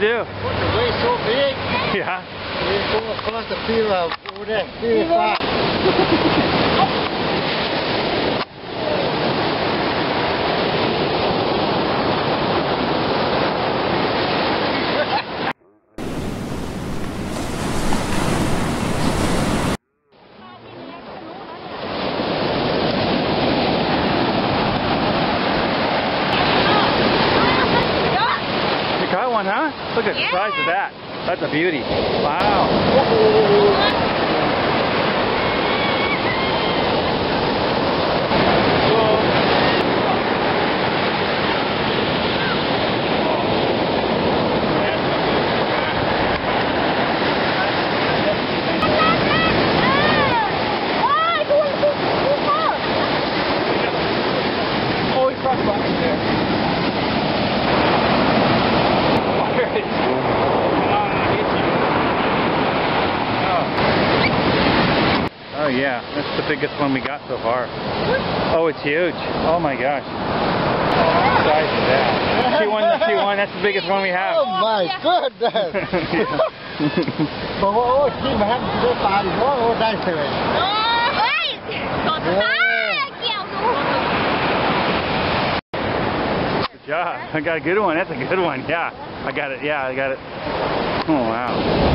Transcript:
you do? The way's so big. Yeah. We go across the field over there. Field five. Huh? Look at the size of that. That's a beauty. Wow. Why? Going too far. Holy crap, right there. Oh yeah, that's the biggest one we got so far. Oh, it's huge. Oh my gosh. The size of that. She won, that's the biggest one we have. Oh my goodness. Good job. I got a good one. That's a good one. Yeah. I got it. Yeah, I got it. Oh wow.